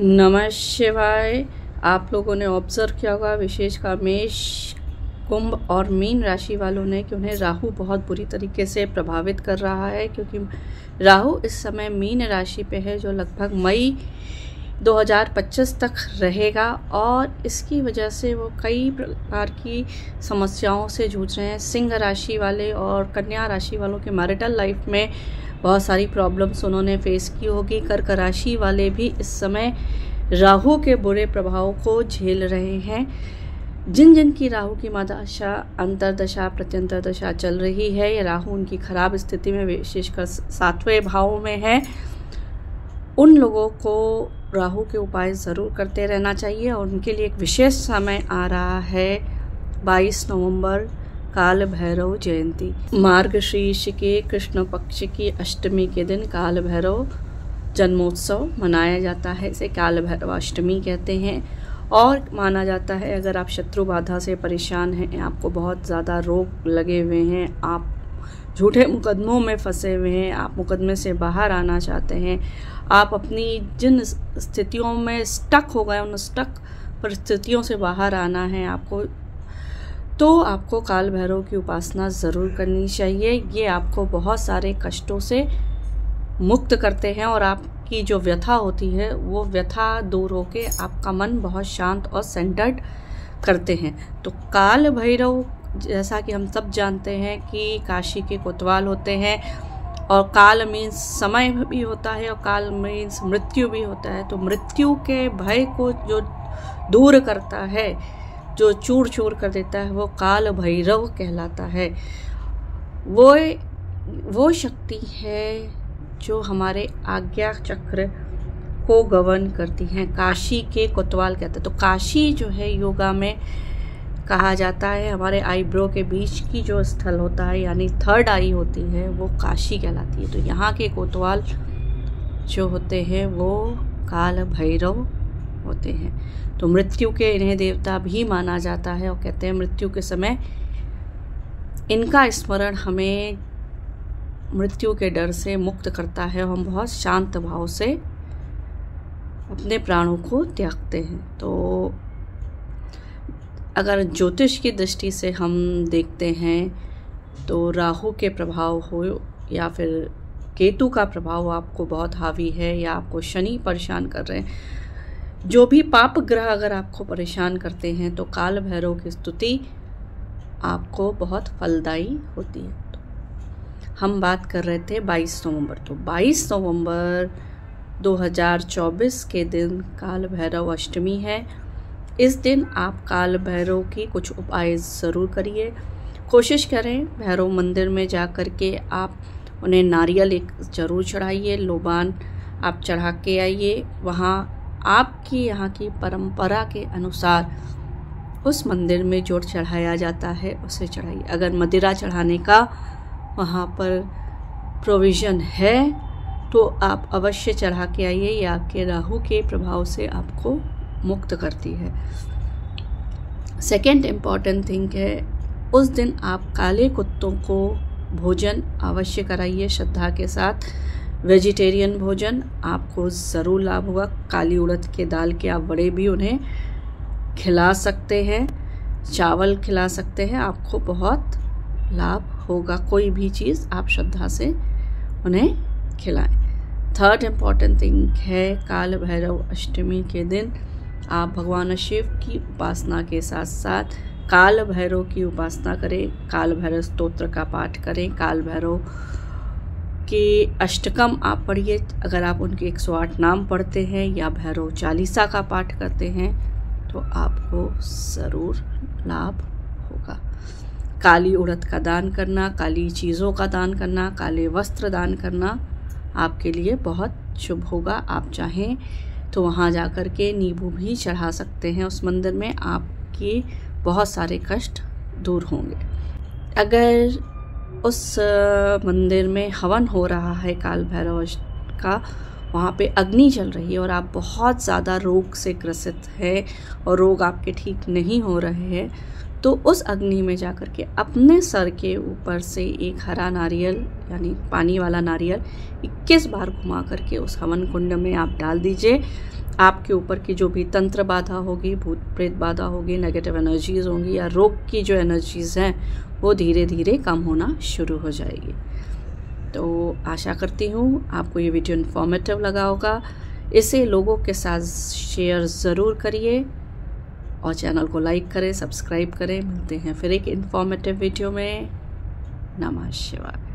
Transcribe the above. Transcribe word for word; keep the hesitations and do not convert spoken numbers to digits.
नमः शिवाय। आप लोगों ने ऑब्जर्व किया होगा, विशेषकर मेष, कुंभ और मीन राशि वालों ने, कि उन्हें राहु बहुत बुरी तरीके से प्रभावित कर रहा है, क्योंकि राहु इस समय मीन राशि पे है जो लगभग मई दो हज़ार पच्चीस तक रहेगा। और इसकी वजह से वो कई प्रकार की समस्याओं से जूझ रहे हैं। सिंह राशि वाले और कन्या राशि वालों के मैरिटल लाइफ में बहुत सारी प्रॉब्लम्स उन्होंने फेस की होगी। कर्क राशि वाले भी इस समय राहु के बुरे प्रभाव को झेल रहे हैं। जिन जिन की राहु की मादशा, अंतरदशा, प्रत्यंतरदशा चल रही है, ये राहु उनकी खराब स्थिति में विशेषकर सातवें भाव में है, उन लोगों को राहु के उपाय ज़रूर करते रहना चाहिए। और उनके लिए एक विशेष समय आ रहा है, बाईस नवंबर काल भैरव जयंती। मार्गशीर्ष के कृष्ण पक्ष की अष्टमी के दिन काल भैरव जन्मोत्सव मनाया जाता है। इसे काल भैरव अष्टमी कहते हैं। और माना जाता है अगर आप शत्रु बाधा से परेशान हैं, आपको बहुत ज़्यादा रोग लगे हुए हैं, आप झूठे मुकदमों में फंसे हुए हैं, आप मुकदमे से बाहर आना चाहते हैं, आप अपनी जिन स्थितियों में स्टक हो गए उन स्टक परिस्थितियों से बाहर आना है आपको, तो आपको काल भैरव की उपासना ज़रूर करनी चाहिए। ये आपको बहुत सारे कष्टों से मुक्त करते हैं और आपकी जो व्यथा होती है वो व्यथा दूर होके आपका मन बहुत शांत और सेंटर्ड करते हैं। तो काल भैरव, जैसा कि हम सब जानते हैं कि काशी के कोतवाल होते हैं, और काल मीन्स समय भी होता है और काल मीन्स मृत्यु भी होता है। तो मृत्यु के भय को जो दूर करता है, जो चूर चूर कर देता है, वो काल भैरव कहलाता है। वो वो शक्ति है जो हमारे आज्ञा चक्र को गवर्न करती है। काशी के कोतवाल कहते हैं। तो काशी जो है योगा में कहा जाता है, हमारे आईब्रो के बीच की जो स्थल होता है यानी थर्ड आई होती है, वो काशी कहलाती है। तो यहाँ के कोतवाल जो होते हैं वो काल भैरव होते हैं। तो मृत्यु के इन्हें देवता भी माना जाता है और कहते हैं मृत्यु के समय इनका स्मरण हमें मृत्यु के डर से मुक्त करता है। हम बहुत शांत भाव से अपने प्राणों को त्यागते हैं। तो अगर ज्योतिष की दृष्टि से हम देखते हैं तो राहु के प्रभाव हो या फिर केतु का प्रभाव आपको बहुत हावी है, या आपको शनि परेशान कर रहे हैं, जो भी पाप ग्रह अगर आपको परेशान करते हैं, तो काल भैरव की स्तुति आपको बहुत फलदायी होती है। तो हम बात कर रहे थे बाईस नवंबर, तो बाईस नवंबर दो हज़ार चौबीस के दिन काल भैरव अष्टमी है। इस दिन आप काल भैरव की कुछ उपाय ज़रूर करिए। कोशिश करें भैरव मंदिर में जा कर के आप उन्हें नारियल एक ज़रूर चढ़ाइए, लोबान आप चढ़ा के आइए। वहाँ आपकी यहाँ की परंपरा के अनुसार उस मंदिर में जो चढ़ाया जाता है उसे चढ़ाइए। अगर मदिरा चढ़ाने का वहाँ पर प्रोविज़न है तो आप अवश्य चढ़ा के आइए। ये आपके राहु के प्रभाव से आपको मुक्त करती है। सेकेंड इम्पॉर्टेंट थिंग है, उस दिन आप काले कुत्तों को भोजन अवश्य कराइए श्रद्धा के साथ। वेजिटेरियन भोजन आपको ज़रूर लाभ होगा। काली उड़द के दाल के आप बड़े भी उन्हें खिला सकते हैं, चावल खिला सकते हैं, आपको बहुत लाभ होगा। कोई भी चीज़ आप श्रद्धा से उन्हें खिलाएं। थर्ड इम्पॉर्टेंट थिंग है, काल भैरव अष्टमी के दिन आप भगवान शिव की उपासना के साथ साथ काल भैरव की उपासना करें। काल भैरव स्तोत्र का पाठ करें, काल भैरव के अष्टकम आप पढ़िए। अगर आप उनके एक सौ आठ नाम पढ़ते हैं या भैरव चालीसा का पाठ करते हैं तो आपको ज़रूर लाभ होगा। काली उड़द का दान करना, काली चीज़ों का दान करना, काले वस्त्र दान करना आपके लिए बहुत शुभ होगा। आप चाहें तो वहाँ जा कर के नींबू भी चढ़ा सकते हैं उस मंदिर में, आपके बहुत सारे कष्ट दूर होंगे। अगर उस मंदिर में हवन हो रहा है काल भैरव का, वहाँ पे अग्नि चल रही है और आप बहुत ज़्यादा रोग से ग्रसित हैं और रोग आपके ठीक नहीं हो रहे हैं, तो उस अग्नि में जा कर के अपने सर के ऊपर से एक हरा नारियल यानी पानी वाला नारियल इक्कीस बार घुमा करके उस हवन कुंड में आप डाल दीजिए। आपके ऊपर की जो भी तंत्र बाधा होगी, भूत प्रेत बाधा होगी, नेगेटिव एनर्जीज होंगी या रोग की जो एनर्जीज हैं वो धीरे धीरे कम होना शुरू हो जाएगी। तो आशा करती हूँ आपको ये वीडियो इन्फॉर्मेटिव लगा होगा। इसे लोगों के साथ शेयर ज़रूर करिए और चैनल को लाइक करें, सब्सक्राइब करें। मिलते हैं फिर एक इन्फॉर्मेटिव वीडियो में। नमः शिवाय।